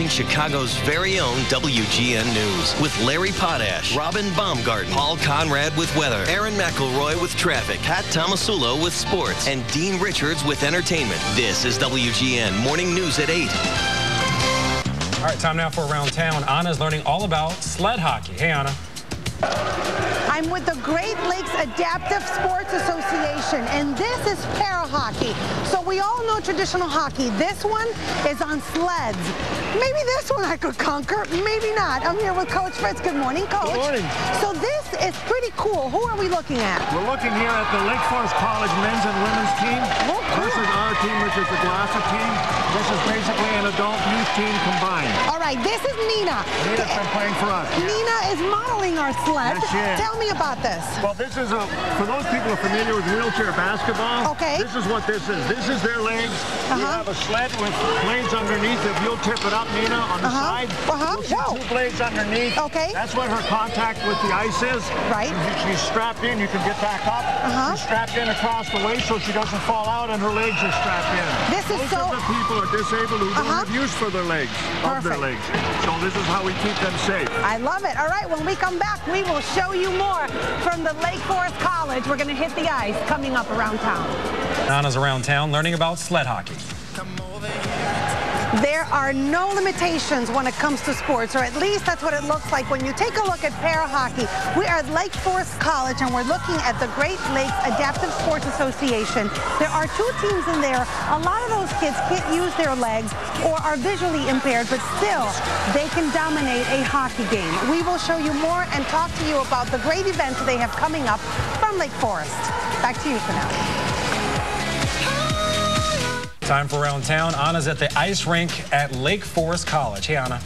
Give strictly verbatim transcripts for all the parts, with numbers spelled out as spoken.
watching Chicago's very own W G N News with Larry Potash, Robin Baumgarten, Paul Conrad with weather, Aaron McElroy with traffic, Pat Tomasulo with sports, and Dean Richards with entertainment. This is W G N Morning News at eight. All right, time now for Around Town. Ana's learning all about sled hockey. Hey, Ana. I'm with the Great Lakes Adaptive Sports Association, and this is para hockey. So we all know traditional hockey. This one is on sleds. Maybe this one I could conquer, maybe not. I'm here with Coach Fritz. Good morning, Coach. Good morning. So this is pretty cool. Who are we looking at? We're looking here at the Lake Forest College men's and women's team. Oh, cool. This is our team, which is the Glossa team. This is basically an adult youth team combined. All right, this is Nina. Nina's been playing for us. Nina is modeling our sled. Yes, she is. Tell me about this. Well, this is a, for those people who are familiar with wheelchair basketball, okay, this is what this is. This is their legs. Uh-huh. We have a sled with blades underneath. If you'll tip it up, Nina, on the uh-huh. side, uh-huh. you'll see Whoa. two blades underneath. Okay. That's what her contact with the ice is. Right. She's strapped in. You can get back up. Uh-huh. She's strapped in across the waist so she doesn't fall out, and her legs are strapped in. This is Most so... of the people are disabled who uh-huh. don't have use for their legs, Perfect. of their legs. So this is how we keep them safe. I love it. All right, when we come back, we will show you more from the Lake Forest College. We're going to hit the ice coming up Around Town. Ana's Around Town learning about sled hockey. There are no limitations when it comes to sports, or at least that's what it looks like when you take a look at para hockey. We are at Lake Forest College, and we're looking at the Great Lakes Adaptive Sports Association. There are two teams in there. A lot of those kids can't use their legs or are visually impaired, but still, they can dominate a hockey game. We will show you more and talk to you about the great events they have coming up from Lake Forest. Back to you for now. Time for Around Town. Ana's at the ice rink at Lake Forest College. Hey, Ana.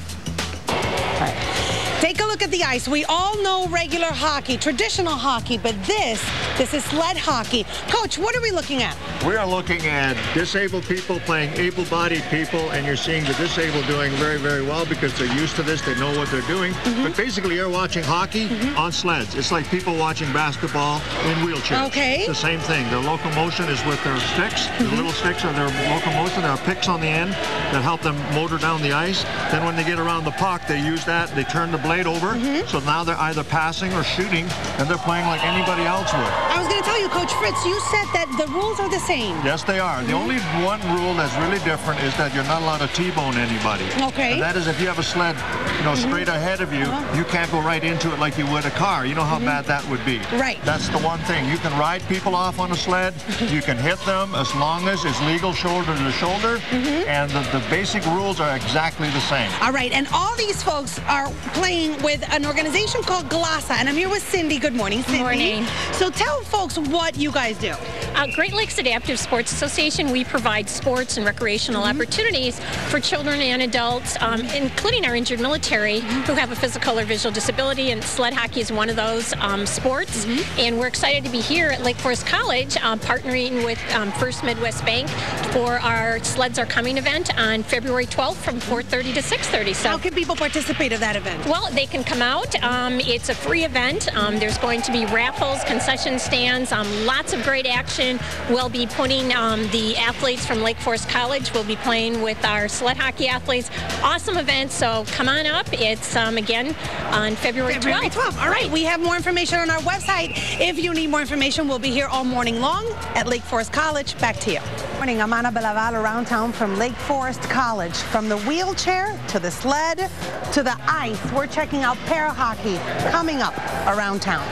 Hi. Take a look at the ice. We all know regular hockey, traditional hockey, but this, this is sled hockey. Coach, what are we looking at? We are looking at disabled people playing able-bodied people, and you're seeing the disabled doing very, very well because they're used to this. They know what they're doing. Mm-hmm. But basically, you're watching hockey mm-hmm. on sleds. It's like people watching basketball in wheelchairs. Okay. It's the same thing. Their locomotion is with their sticks. Mm-hmm. The little sticks are their locomotion. There are picks on the end that help them motor down the ice. Then when they get around the puck, they use that. They turn the blade over. Mm-hmm. So now they're either passing or shooting, and they're playing like anybody else would. I was going to tell you, Coach Fritz, you said that the rules are the same. Yes, they are. The only one rule that's really different is that you're not allowed to T-bone anybody. Okay. And that is if you have a sled, you know, straight mm-hmm. ahead of you, uh-huh. you can't go right into it like you would a car. You know how mm-hmm. bad that would be. Right. That's the one thing. You can ride people off on a sled. You can hit them as long as it's legal shoulder to shoulder. Mm-hmm. And the, the basic rules are exactly the same. All right. And all these folks are playing with an organization called Glossa. And I'm here with Cindy. Good morning, Cindy. Good morning. So tell folks what you guys do. Uh, Great Lakes Adaptive Sports Association, we provide sports and recreational mm-hmm. opportunities for children and adults, um, including our injured military mm-hmm. who have a physical or visual disability, and sled hockey is one of those um, sports. Mm-hmm. And we're excited to be here at Lake Forest College um, partnering with um, First Midwest Bank for our Sleds Are Coming event on February twelfth from four thirty to six thirty. So how can people participate in that event? Well, they can come out. Um, it's a free event. Um, there's going to be raffles, concession stands, um, lots of great action. We'll be putting um, the athletes from Lake Forest College will be playing with our sled hockey athletes. Awesome event, so come on up. It's um, again on February twelfth. All right, we have more information on our website. If you need more information, we'll be here all morning long at Lake Forest College. Back to you. Good morning, I'm Ana Belaval, Around Town from Lake Forest College. From the wheelchair to the sled to the ice, we're checking out para hockey coming up Around Town.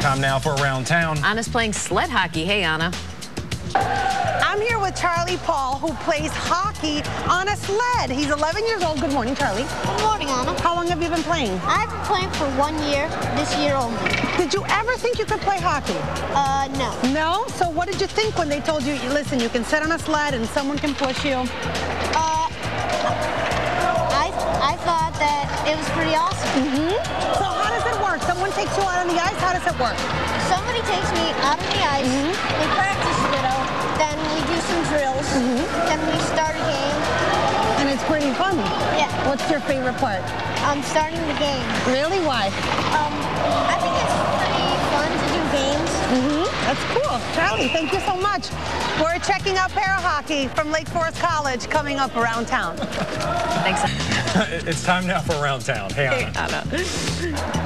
Time now for Around Town. Ana's playing sled hockey. Hey, Ana. I'm here with Charlie Paul, who plays hockey on a sled. He's eleven years old. Good morning, Charlie. Good morning, Ana. How long have you been playing? I've been playing for one year, this year only. Did you ever think you could play hockey? Uh, no. No? So what did you think when they told you, listen, you can sit on a sled and someone can push you? Uh, I, I thought that it was pretty awesome. Mm-hmm. So how does it work? Someone takes you out on the ice? How does it work? Somebody takes me out on the ice. Mm-hmm. We practice a little. Then we do some drills. Mm-hmm. Then we start a game. And it's pretty fun. Yeah. What's your favorite part? Um, starting the game. Really? Why? Um, I think it's pretty fun to do. do games. Mm-hmm. That's cool. Charlie, thank you so much. We're checking out para hockey from Lake Forest College coming up around town. Thanks. It's time now for Around Town. Hey, Ana. Hey, Ana.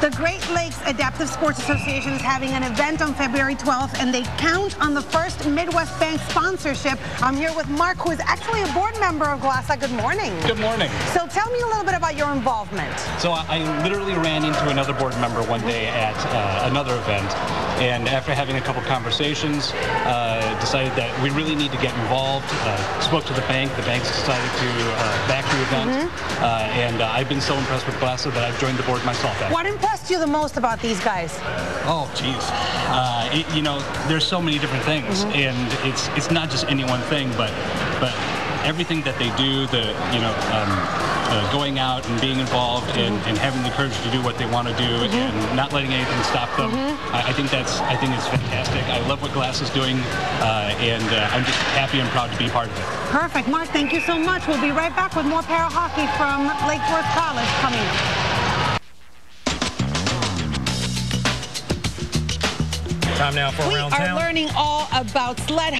The Great Lakes Adaptive Sports Association is having an event on February twelfth, and they count on the First Midwest Bank sponsorship. I'm here with Mark, who is actually a board member of GLASA. Good morning. Good morning. So tell me a little bit about your involvement. So I literally ran into another board member one day at uh, another event, and after having a couple conversations, uh, decided that we really need to get involved. Uh, spoke to the bank. The bank's decided to uh, back the event, mm-hmm. uh, and uh, I've been so impressed with GLASA that I've joined the board myself. What you the most about these guys? Oh, geez. Uh, it, you know, there's so many different things, mm-hmm. and it's it's not just any one thing, but but everything that they do, the you know, um, uh, going out and being involved, mm-hmm. and, and having the courage to do what they want to do, mm-hmm. and not letting anything stop them. Mm-hmm. I, I think that's I think it's fantastic. I love what GLASA is doing, uh, and uh, I'm just happy and proud to be part of it. Perfect, Mark. Thank you so much. We'll be right back with more para hockey from Lake Forest College coming up. Time now for we Around Town. We are learning all about sled.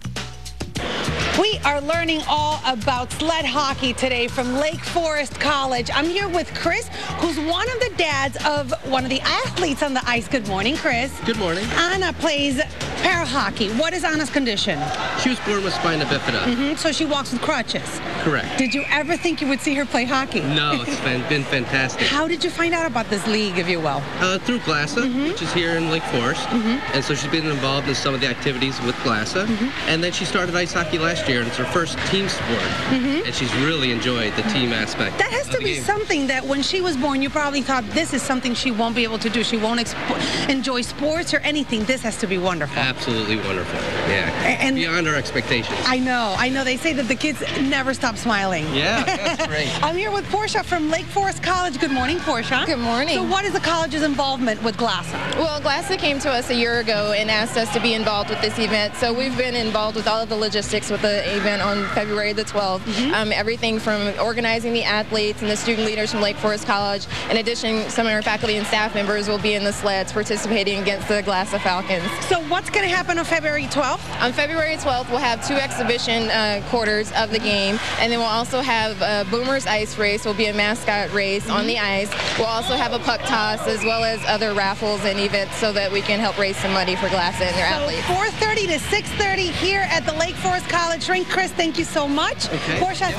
We are learning all about sled hockey today from Lake Forest College. I'm here with Chris, who's one of the dads of one of the athletes on the ice. Good morning, Chris. Good morning. Ana plays para hockey. What is Ana's condition? She was born with Spina Bifida. Mm-hmm. So she walks with crutches. Correct. Did you ever think you would see her play hockey? No, it's been fantastic. How did you find out about this league, if you will? Uh, through GLASA, mm-hmm. which is here in Lake Forest. Mm-hmm. And so she's been involved in some of the activities with GLASA. Mm-hmm. And then she started ice hockey last year, and it's her first team sport. Mm-hmm. And she's really enjoyed the team aspect. That has to be something that when she was born, you probably thought this is something she won't be able to do. She won't enjoy sports or anything. This has to be wonderful. Absolutely wonderful. Yeah. And beyond our expectations. I know. I know. They say that the kids never stop smiling. Yeah, that's great. I'm here with Portia from Lake Forest College. Good morning, Portia. Good morning. So what is the college's involvement with GLASA? Well, GLASA came to us a year ago and asked us to be involved with this event. So we've been involved with all of the logistics with the event on February the twelfth. Mm-hmm. um, everything from organizing the athletes and the student leaders from Lake Forest College. In addition, some of our faculty and staff members will be in the sleds participating against the GLASA Falcons. So what's going to happen on February twelfth? On February twelfth, we'll have two exhibition uh, quarters of the game. And then we'll also have a Boomers Ice Race. Will be a mascot race on the ice. We'll also have a puck toss, as well as other raffles and events, so that we can help raise some money for GLASA and their athletes. four thirty to six thirty here at the Lake Forest College rink. Chris, thank you so much. Okay. Portia,